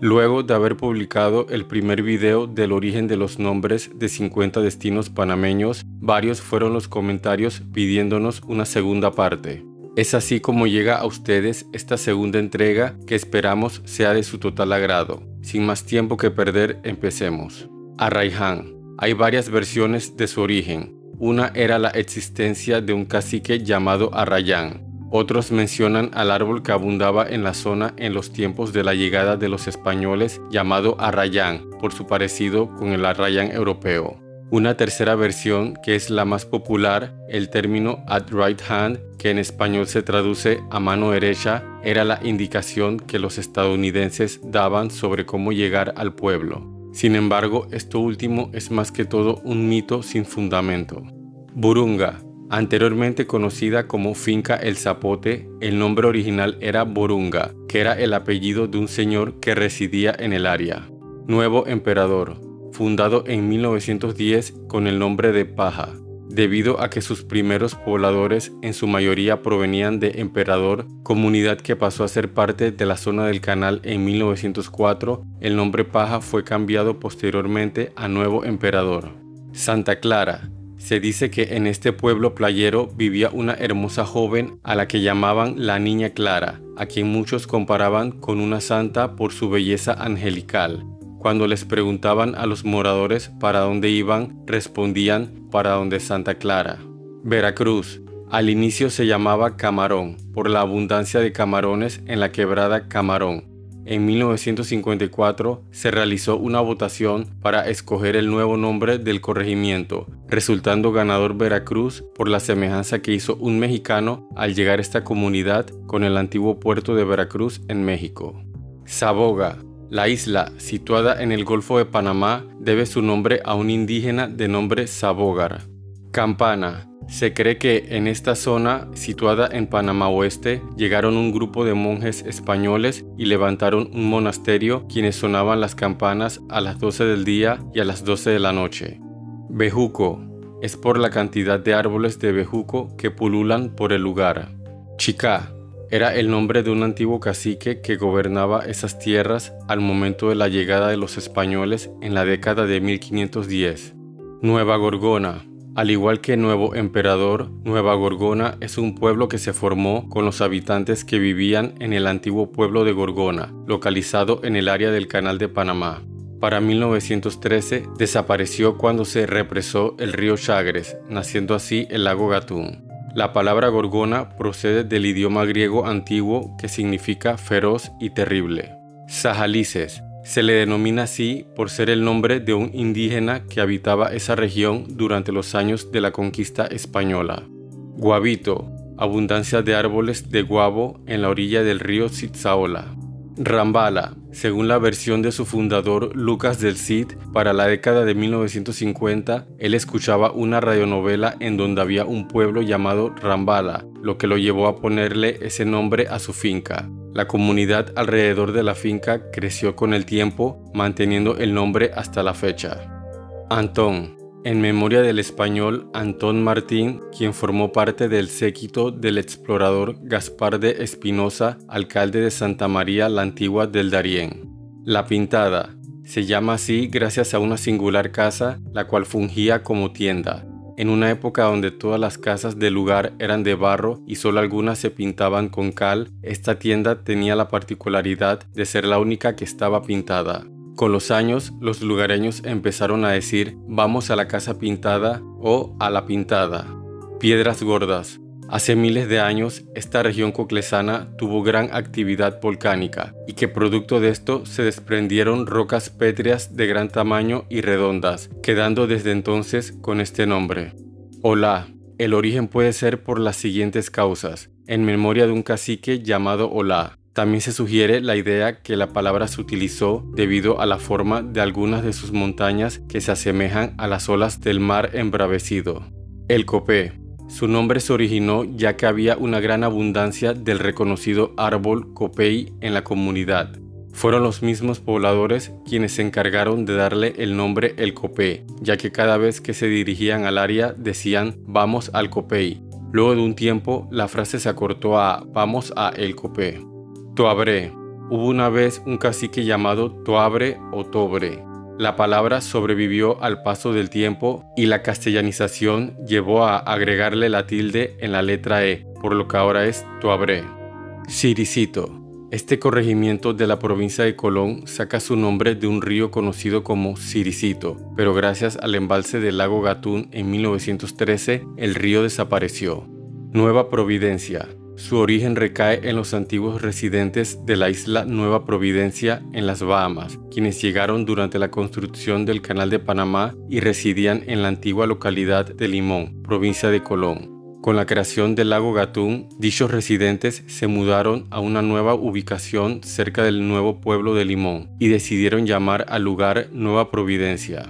Luego de haber publicado el primer video del origen de los nombres de 50 destinos panameños, varios fueron los comentarios pidiéndonos una segunda parte. Es así como llega a ustedes esta segunda entrega que esperamos sea de su total agrado. Sin más tiempo que perder, empecemos. Arraiján. Hay varias versiones de su origen. Una era la existencia de un cacique llamado Arraiján. Otros mencionan al árbol que abundaba en la zona en los tiempos de la llegada de los españoles llamado arraiján, por su parecido con el arraiján europeo. Una tercera versión, que es la más popular, el término at right hand, que en español se traduce a mano derecha, era la indicación que los estadounidenses daban sobre cómo llegar al pueblo. Sin embargo, esto último es más que todo un mito sin fundamento. Borunga. Anteriormente conocida como Finca El Zapote, el nombre original era Borunga, que era el apellido de un señor que residía en el área. Nuevo Emperador, fundado en 1910 con el nombre de Paja, debido a que sus primeros pobladores en su mayoría provenían de Emperador, comunidad que pasó a ser parte de la zona del canal en 1904, el nombre Paja fue cambiado posteriormente a Nuevo Emperador. Santa Clara. Se dice que en este pueblo playero vivía una hermosa joven a la que llamaban la Niña Clara, a quien muchos comparaban con una santa por su belleza angelical. Cuando les preguntaban a los moradores para dónde iban, respondían para donde Santa Clara. Veracruz. Al inicio se llamaba Camarón, por la abundancia de camarones en la quebrada Camarón. En 1954 se realizó una votación para escoger el nuevo nombre del corregimiento, resultando ganador Veracruz por la semejanza que hizo un mexicano al llegar a esta comunidad con el antiguo puerto de Veracruz en México. Saboga. La isla, situada en el Golfo de Panamá, debe su nombre a un indígena de nombre Sabogar. Campana. Se cree que en esta zona, situada en Panamá Oeste, llegaron un grupo de monjes españoles y levantaron un monasterio, quienes sonaban las campanas a las 12 del día y a las 12 de la noche. Bejuco. Es por la cantidad de árboles de bejuco que pululan por el lugar. Chicá. Era el nombre de un antiguo cacique que gobernaba esas tierras al momento de la llegada de los españoles en la década de 1510. Nueva Gorgona. Al igual que Nuevo Emperador, Nueva Gorgona es un pueblo que se formó con los habitantes que vivían en el antiguo pueblo de Gorgona, localizado en el área del Canal de Panamá. Para 1913 desapareció cuando se represó el río Chagres, naciendo así el lago Gatún. La palabra Gorgona procede del idioma griego antiguo que significa feroz y terrible. Sahalises. Se le denomina así por ser el nombre de un indígena que habitaba esa región durante los años de la conquista española. Guabito, abundancia de árboles de guavo en la orilla del río Citzaola. Rambala, según la versión de su fundador Lucas del Cid, para la década de 1950, él escuchaba una radionovela en donde había un pueblo llamado Rambala, lo que lo llevó a ponerle ese nombre a su finca. La comunidad alrededor de la finca creció con el tiempo, manteniendo el nombre hasta la fecha. Antón, en memoria del español Antón Martín, quien formó parte del séquito del explorador Gaspar de Espinosa, alcalde de Santa María la Antigua del Darién. La Pintada, se llama así gracias a una singular casa, la cual fungía como tienda. En una época donde todas las casas del lugar eran de barro y solo algunas se pintaban con cal, esta tienda tenía la particularidad de ser la única que estaba pintada. Con los años, los lugareños empezaron a decir "vamos a la casa pintada" o "a la pintada". Piedras gordas. Hace miles de años, esta región coclesana tuvo gran actividad volcánica y que producto de esto se desprendieron rocas pétreas de gran tamaño y redondas, quedando desde entonces con este nombre. Hola. El origen puede ser por las siguientes causas, en memoria de un cacique llamado Hola. También se sugiere la idea que la palabra se utilizó debido a la forma de algunas de sus montañas que se asemejan a las olas del mar embravecido. El copé. Su nombre se originó ya que había una gran abundancia del reconocido árbol copey en la comunidad. Fueron los mismos pobladores quienes se encargaron de darle el nombre El Copé, ya que cada vez que se dirigían al área decían "vamos al copey". Luego de un tiempo, la frase se acortó a «Vamos a El Copé». Toabré. Hubo una vez un cacique llamado Toabré o Tobre. La palabra sobrevivió al paso del tiempo y la castellanización llevó a agregarle la tilde en la letra E, por lo que ahora es Toabré. Siricito. Este corregimiento de la provincia de Colón saca su nombre de un río conocido como Siricito, pero gracias al embalse del lago Gatún en 1913, el río desapareció. Nueva Providencia. Su origen recae en los antiguos residentes de la isla Nueva Providencia en las Bahamas, quienes llegaron durante la construcción del Canal de Panamá y residían en la antigua localidad de Limón, provincia de Colón. Con la creación del lago Gatún, dichos residentes se mudaron a una nueva ubicación cerca del nuevo pueblo de Limón y decidieron llamar al lugar Nueva Providencia.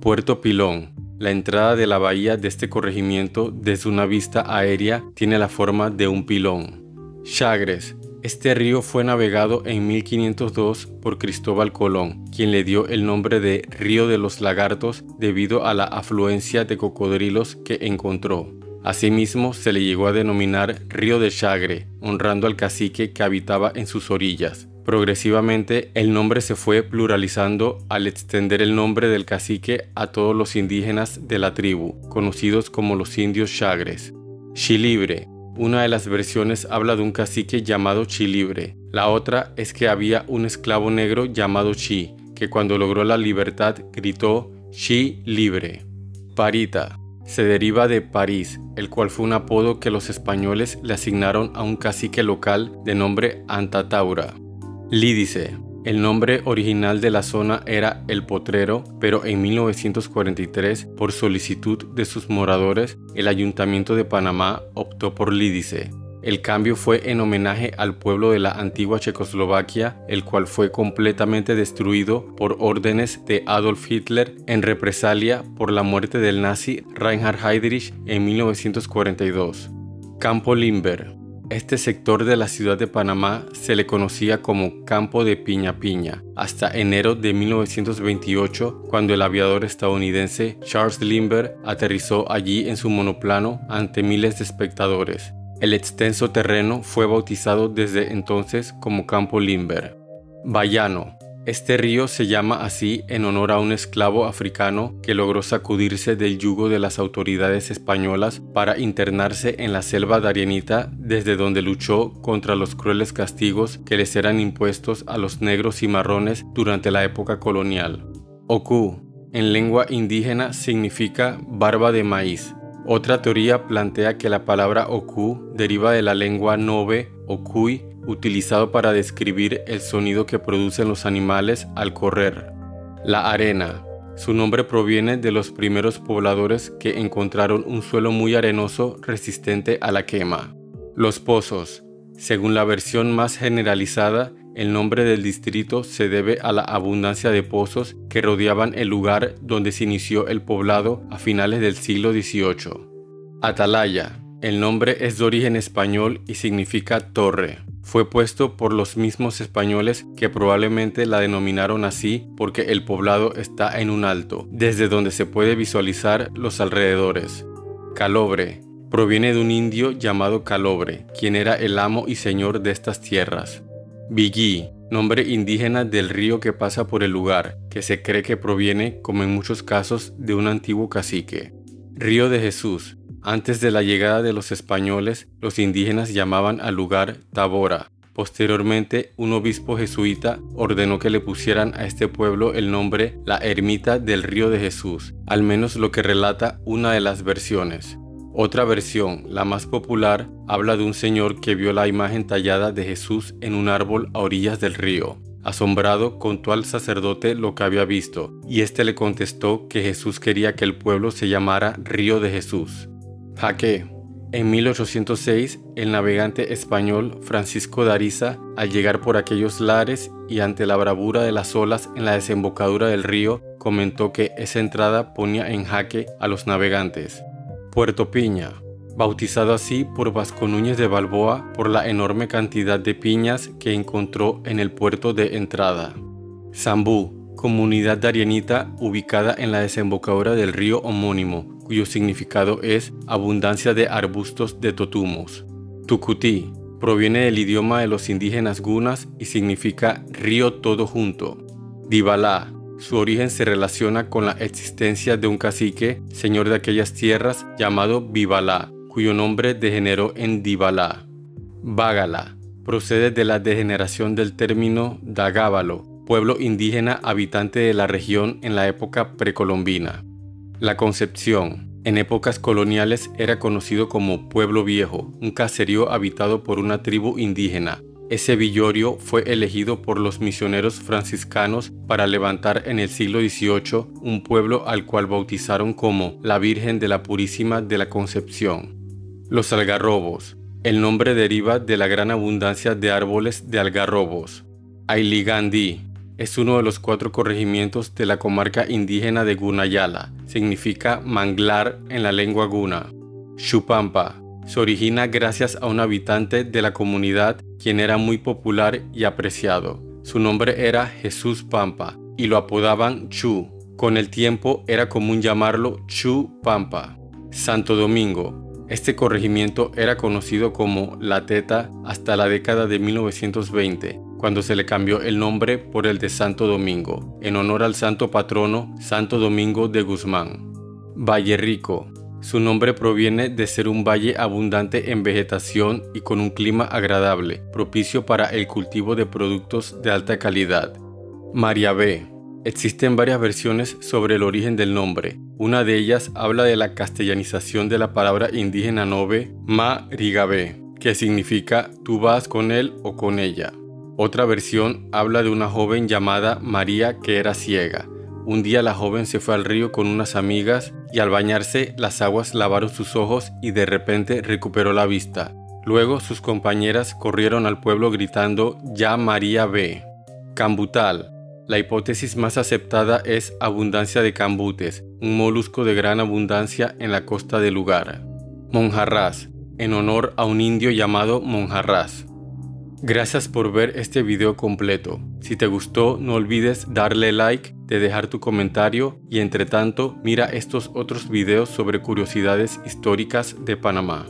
Puerto Pilón. La entrada de la bahía de este corregimiento desde una vista aérea tiene la forma de un pilón. Chagres. Este río fue navegado en 1502 por Cristóbal Colón, quien le dio el nombre de Río de los Lagartos debido a la afluencia de cocodrilos que encontró. Asimismo, se le llegó a denominar Río de Chagre, honrando al cacique que habitaba en sus orillas. Progresivamente, el nombre se fue pluralizando al extender el nombre del cacique a todos los indígenas de la tribu, conocidos como los indios Chagres. Chilibre. Una de las versiones habla de un cacique llamado Chilibre. La otra es que había un esclavo negro llamado Chi, que cuando logró la libertad gritó Chi libre. Parita. Se deriva de París, el cual fue un apodo que los españoles le asignaron a un cacique local de nombre Antataura. Lídice. El nombre original de la zona era El Potrero, pero en 1943, por solicitud de sus moradores, el Ayuntamiento de Panamá optó por Lídice. El cambio fue en homenaje al pueblo de la antigua Checoslovaquia, el cual fue completamente destruido por órdenes de Adolf Hitler en represalia por la muerte del nazi Reinhard Heydrich en 1942. Campo Limber. Este sector de la ciudad de Panamá se le conocía como Campo de Piña Piña, hasta enero de 1928, cuando el aviador estadounidense Charles Lindbergh aterrizó allí en su monoplano ante miles de espectadores. El extenso terreno fue bautizado desde entonces como Campo Limber. Bayano. Este río se llama así en honor a un esclavo africano que logró sacudirse del yugo de las autoridades españolas para internarse en la selva darienita, desde donde luchó contra los crueles castigos que les eran impuestos a los negros y marrones durante la época colonial. Ocú. En lengua indígena significa barba de maíz. Otra teoría plantea que la palabra Ocú deriva de la lengua Nobe o Cuy, utilizado para describir el sonido que producen los animales al correr. La arena. Su nombre proviene de los primeros pobladores que encontraron un suelo muy arenoso resistente a la quema. Los pozos. Según la versión más generalizada, el nombre del distrito se debe a la abundancia de pozos que rodeaban el lugar donde se inició el poblado a finales del siglo XVIII. Atalaya. El nombre es de origen español y significa torre. Fue puesto por los mismos españoles que probablemente la denominaron así porque el poblado está en un alto, desde donde se puede visualizar los alrededores. Calobre. Proviene de un indio llamado Calobre, quien era el amo y señor de estas tierras. Bigui, nombre indígena del río que pasa por el lugar, que se cree que proviene, como en muchos casos, de un antiguo cacique. Río de Jesús. Antes de la llegada de los españoles, los indígenas llamaban al lugar Tabora. Posteriormente, un obispo jesuita ordenó que le pusieran a este pueblo el nombre La Ermita del Río de Jesús, al menos lo que relata una de las versiones. Otra versión, la más popular, habla de un señor que vio la imagen tallada de Jesús en un árbol a orillas del río. Asombrado, contó al sacerdote lo que había visto, y este le contestó que Jesús quería que el pueblo se llamara Río de Jesús. Jaque. En 1806, el navegante español Francisco de Ariza, al llegar por aquellos lares y ante la bravura de las olas en la desembocadura del río, comentó que esa entrada ponía en jaque a los navegantes. Puerto Piña, bautizado así por Vasco Núñez de Balboa por la enorme cantidad de piñas que encontró en el puerto de entrada. Zambú, comunidad darienita ubicada en la desembocadura del río homónimo, cuyo significado es abundancia de arbustos de totumos. Tucutí proviene del idioma de los indígenas gunas y significa río todo junto. Divalá, su origen se relaciona con la existencia de un cacique, señor de aquellas tierras, llamado Bibalá, cuyo nombre degeneró en Divalá. Bagala procede de la degeneración del término Dagábalo, pueblo indígena habitante de la región en la época precolombina. La Concepción, en épocas coloniales, era conocido como Pueblo Viejo, un caserío habitado por una tribu indígena. Ese villorio fue elegido por los misioneros franciscanos para levantar en el siglo XVIII un pueblo al cual bautizaron como la Virgen de la Purísima de la Concepción. Los algarrobos. El nombre deriva de la gran abundancia de árboles de algarrobos. Ailigandí es uno de los 4 corregimientos de la comarca indígena de Gunayala. Significa manglar en la lengua guna. Xupampa se origina gracias a un habitante de la comunidad quien era muy popular y apreciado. Su nombre era Jesús Pampa y lo apodaban Chu. Con el tiempo era común llamarlo Chu Pampa. Santo Domingo. Este corregimiento era conocido como La Teta hasta la década de 1920. Cuando se le cambió el nombre por el de Santo Domingo, en honor al santo patrono Santo Domingo de Guzmán. Valle Rico. Su nombre proviene de ser un valle abundante en vegetación y con un clima agradable, propicio para el cultivo de productos de alta calidad. Mariabé. Existen varias versiones sobre el origen del nombre. Una de ellas habla de la castellanización de la palabra indígena nobe, Marigabé, que significa tú vas con él o con ella. Otra versión habla de una joven llamada María que era ciega. Un día la joven se fue al río con unas amigas y al bañarse las aguas lavaron sus ojos y de repente recuperó la vista. Luego sus compañeras corrieron al pueblo gritando «¡Ya María ve!». Cambutal. La hipótesis más aceptada es abundancia de cambutes, un molusco de gran abundancia en la costa del lugar. Monjarrás, en honor a un indio llamado Monjarrás. Gracias por ver este video completo. Si te gustó, no olvides darle like, de dejar tu comentario y entre tanto, mira estos otros videos sobre curiosidades históricas de Panamá.